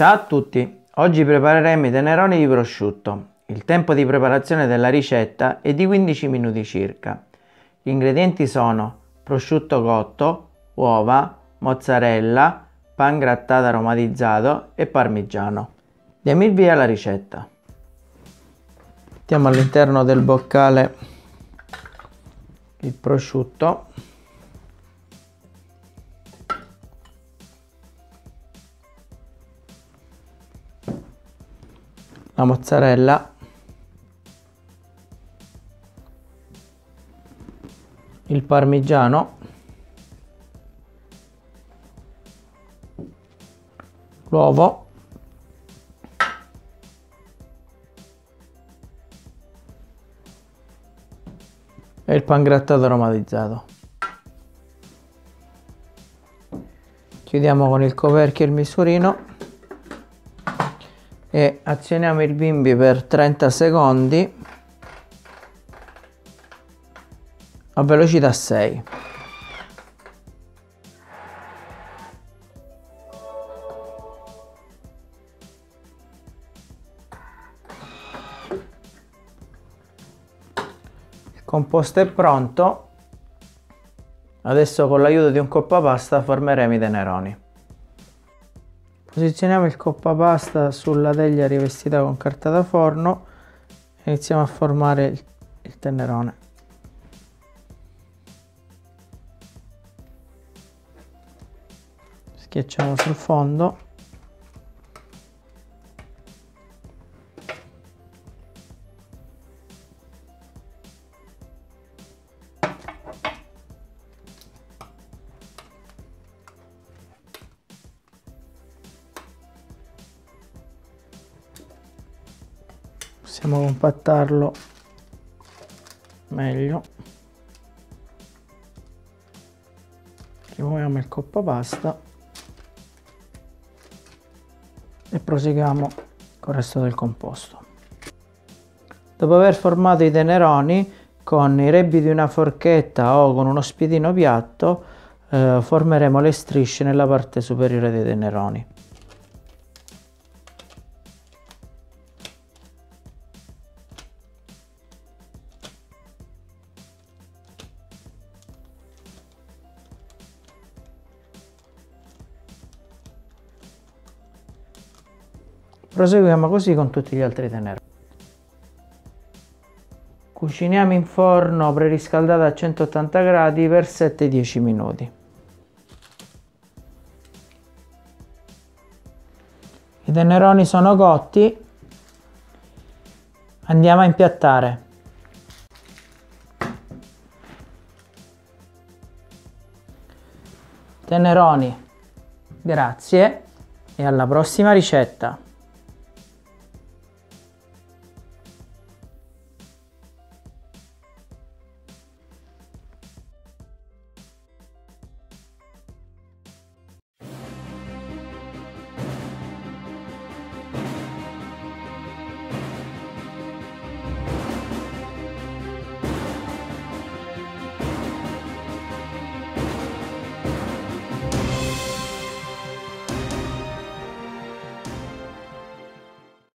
Ciao a tutti, oggi prepareremo i teneroni di prosciutto. Il tempo di preparazione della ricetta è di 15 minuti circa. Gli ingredienti sono prosciutto cotto, uova, mozzarella, pan grattato aromatizzato e parmigiano. Diamo il via alla ricetta. Mettiamo all'interno del boccale il prosciutto. La mozzarella, il parmigiano, l'uovo, e il pan grattato aromatizzato. Chiudiamo con il coperchio il misurino e azioniamo il Bimby per 30 secondi a velocità 6. Il composto è pronto. Adesso con l'aiuto di un coppapasta formeremo i teneroni. Posizioniamo il coppapasta sulla teglia rivestita con carta da forno e iniziamo a formare il tenerone. Schiacciamo sul fondo. Possiamo compattarlo meglio. Rimuoviamo il coppapasta e proseguiamo con il resto del composto. Dopo aver formato i teneroni, con i rebbi di una forchetta o con uno spiedino piatto formeremo le strisce nella parte superiore dei teneroni. Proseguiamo così con tutti gli altri teneroni. Cuciniamo in forno preriscaldato a 180 gradi per 7-10 minuti. I teneroni sono cotti, andiamo a impiattare. Teneroni, grazie e alla prossima ricetta!